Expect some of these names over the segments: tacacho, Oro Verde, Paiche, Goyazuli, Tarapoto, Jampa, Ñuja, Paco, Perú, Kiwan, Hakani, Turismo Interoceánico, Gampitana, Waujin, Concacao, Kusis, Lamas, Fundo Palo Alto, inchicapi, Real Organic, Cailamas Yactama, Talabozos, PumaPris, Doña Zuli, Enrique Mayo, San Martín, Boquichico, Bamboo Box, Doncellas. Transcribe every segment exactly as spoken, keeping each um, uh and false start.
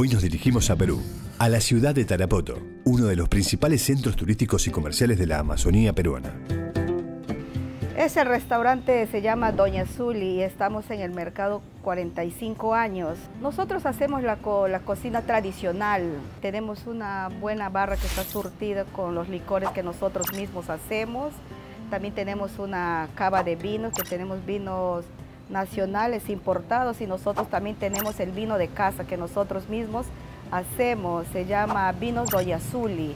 Hoy nos dirigimos a Perú, a la ciudad de Tarapoto, uno de los principales centros turísticos y comerciales de la Amazonía peruana. Ese restaurante se llama Doña Zuli y estamos en el mercado cuarenta y cinco años. Nosotros hacemos la, co la cocina tradicional. Tenemos una buena barra que está surtida con los licores que nosotros mismos hacemos. También tenemos una cava de vinos, que tenemos vinos nacionales importados, y nosotros también tenemos el vino de casa que nosotros mismos hacemos, se llama vinos Goyazuli.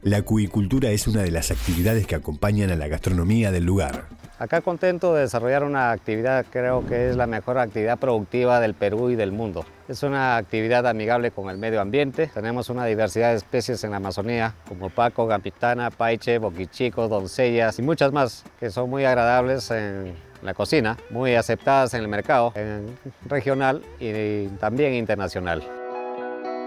La acuicultura es una de las actividades que acompañan a la gastronomía del lugar. Acá contento de desarrollar una actividad, creo que es la mejor actividad productiva del Perú y del mundo. Es una actividad amigable con el medio ambiente. Tenemos una diversidad de especies en la Amazonía, como Paco, Gampitana, Paiche, Boquichico, Doncellas y muchas más, que son muy agradables en la cocina, muy aceptadas en el mercado en regional y también internacional.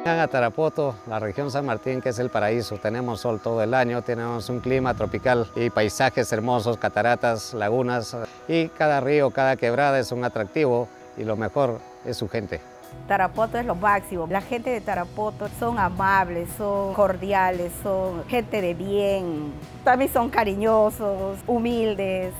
Vengan a Tarapoto, la región San Martín, que es el paraíso. Tenemos sol todo el año, tenemos un clima tropical y paisajes hermosos, cataratas, lagunas, y cada río, cada quebrada es un atractivo, y lo mejor es su gente. Tarapoto es lo máximo. La gente de Tarapoto son amables, son cordiales, son gente de bien. También son cariñosos, humildes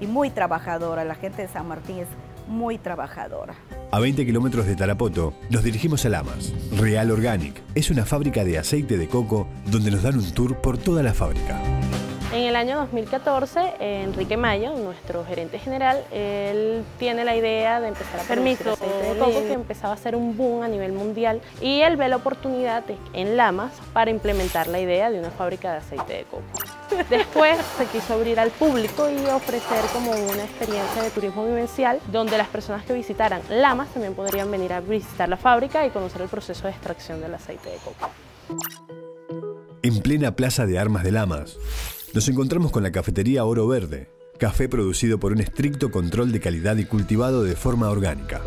y muy trabajadora. La gente de San Martín es muy trabajadora. A veinte kilómetros de Tarapoto nos dirigimos a Lamas. Real Organic es una fábrica de aceite de coco donde nos dan un tour por toda la fábrica. En el año dos mil catorce, Enrique Mayo, nuestro gerente general, él tiene la idea de empezar a producir aceite de coco, que empezaba a ser un boom a nivel mundial, y él ve la oportunidad en Lamas para implementar la idea de una fábrica de aceite de coco. Después se quiso abrir al público y ofrecer como una experiencia de turismo vivencial, donde las personas que visitaran Lamas también podrían venir a visitar la fábrica y conocer el proceso de extracción del aceite de coco. En plena Plaza de Armas de Lamas, nos encontramos con la cafetería Oro Verde, café producido por un estricto control de calidad y cultivado de forma orgánica.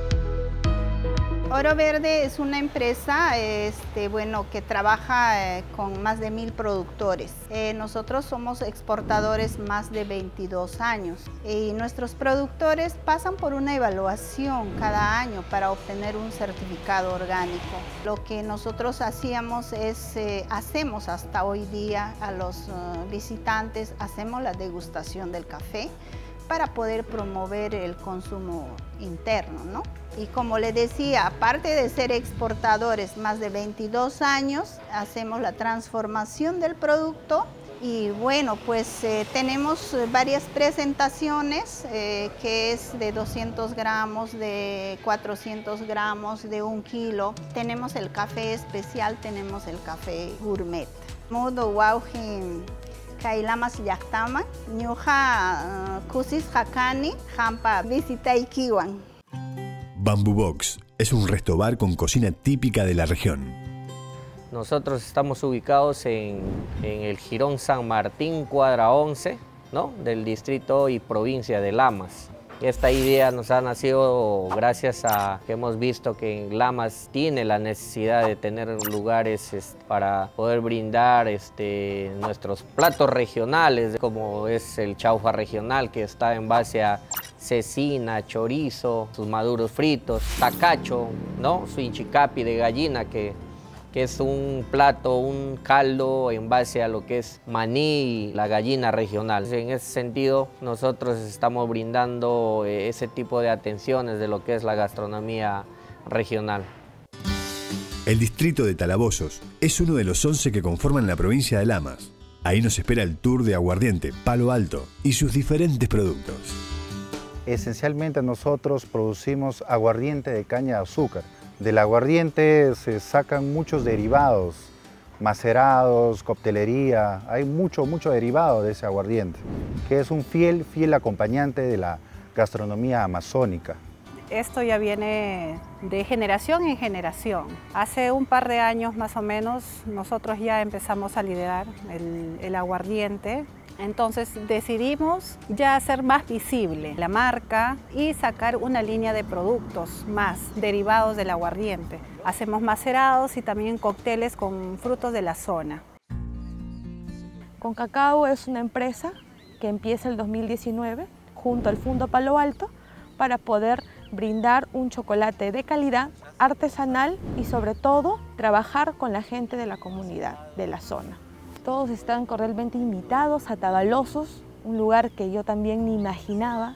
Oro Verde es una empresa este, bueno, que trabaja eh, con más de mil productores. Eh, nosotros somos exportadores más de veintidós años y nuestros productores pasan por una evaluación cada año para obtener un certificado orgánico. Lo que nosotros hacíamos es, eh, hacemos hasta hoy día a los uh, visitantes, hacemos la degustación del café para poder promover el consumo interno, ¿no? Y como les decía, aparte de ser exportadores más de veintidós años, hacemos la transformación del producto y bueno, pues eh, tenemos varias presentaciones eh, que es de doscientos gramos, de cuatrocientos gramos, de un kilo. Tenemos el café especial, tenemos el café gourmet. Modo Waujin, Cailamas Yactama, Ñuja, Kusis, Hakani, Jampa, Visita y Kiwan. Bamboo Box es un restobar con cocina típica de la región. Nosotros estamos ubicados en, en el jirón San Martín, cuadra once, ¿no?, del distrito y provincia de Lamas. Esta idea nos ha nacido gracias a que hemos visto que Lamas tiene la necesidad de tener lugares para poder brindar este, nuestros platos regionales, como es el chaufa regional, que está en base a cecina, chorizo, sus maduros fritos, tacacho, ¿no?, su inchicapi de gallina, que, que es un plato, un caldo en base a lo que es maní y la gallina regional. En ese sentido, nosotros estamos brindando ese tipo de atenciones de lo que es la gastronomía regional. El distrito de Talabozos es uno de los once que conforman la provincia de Lamas. Ahí nos espera el tour de aguardiente, palo alto y sus diferentes productos. Esencialmente nosotros producimos aguardiente de caña de azúcar. Del aguardiente se sacan muchos derivados, macerados, coctelería, hay mucho, mucho derivado de ese aguardiente, que es un fiel, fiel acompañante de la gastronomía amazónica. Esto ya viene de generación en generación. Hace un par de años más o menos nosotros ya empezamos a liderar el, el aguardiente. Entonces decidimos ya hacer más visible la marca y sacar una línea de productos más derivados del aguardiente. Hacemos macerados y también cócteles con frutos de la zona. Concacao es una empresa que empieza el dos mil diecinueve junto al Fundo Palo Alto para poder brindar un chocolate de calidad, artesanal y sobre todo trabajar con la gente de la comunidad, de la zona. Todos están cordialmente invitados a Talabozos, un lugar que yo también ni imaginaba,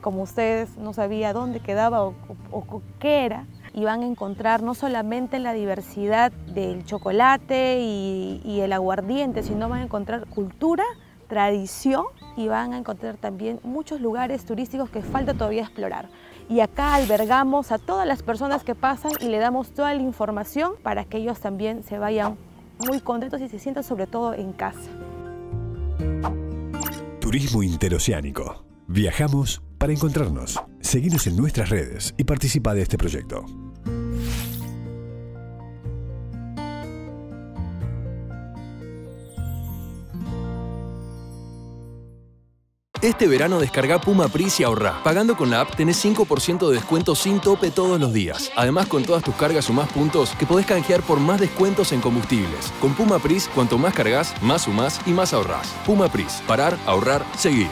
como ustedes no sabía dónde quedaba o, o, o qué era. Y van a encontrar no solamente la diversidad del chocolate y, y el aguardiente, sino van a encontrar cultura, tradición y van a encontrar también muchos lugares turísticos que falta todavía explorar. Y acá albergamos a todas las personas que pasan y le damos toda la información para que ellos también se vayan muy contentos y se sientan sobre todo en casa. Turismo Interoceánico. Viajamos para encontrarnos. Seguinos en nuestras redes y participa de este proyecto. Este verano descarga PumaPris y ahorrá. Pagando con la app tenés cinco por ciento de descuento sin tope todos los días. Además, con todas tus cargas sumás puntos que podés canjear por más descuentos en combustibles. Con PumaPris, cuanto más cargas, más sumás y más ahorrás. PumaPris. Parar, ahorrar, seguir.